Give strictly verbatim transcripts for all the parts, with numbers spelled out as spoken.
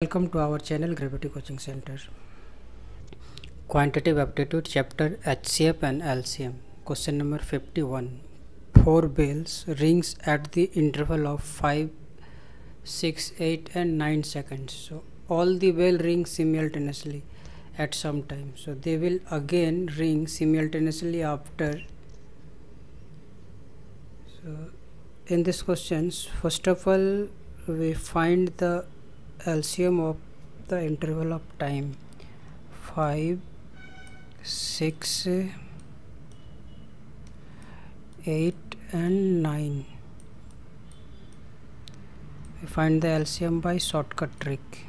Welcome to our channel Gravity Coaching Center. Quantitative Aptitude Chapter H C F and L C M. Question number fifty-one. Four bells rings at the interval of five, six, eight and nine seconds. So all the bell rings simultaneously at some time. So they will again ring simultaneously after. So in this question, first of all we find the L C M of the interval of time five, six, eight and nine. We find the L C M by shortcut trick.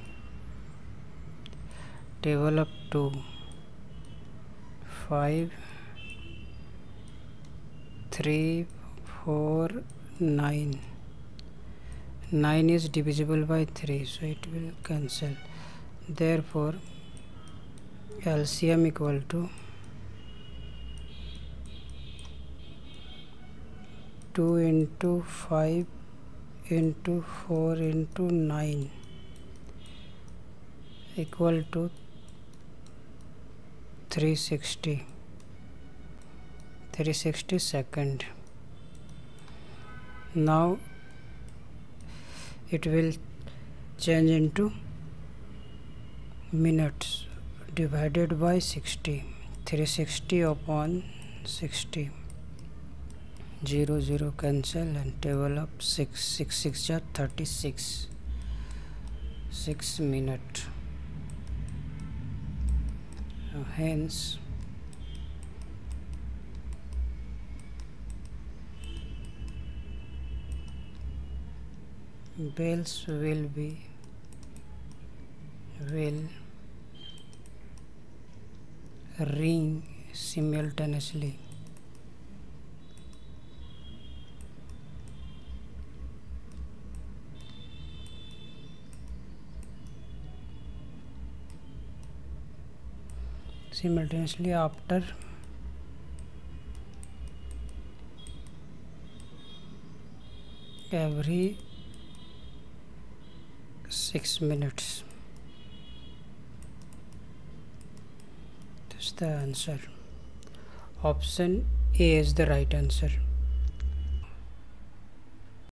Table up to five, three, four, nine. nine is divisible by three, so it will cancel. Therefore L C M equal to two into five into four into nine equal to three hundred sixty second. Now it will change into minutes divided by sixty. three hundred sixty upon sixty. zero zero cancel and table up six, six, six are thirty-six. six minute. So hence bells will be will ring simultaneously simultaneously after every six minutes. That's the answer. Option A is the right answer.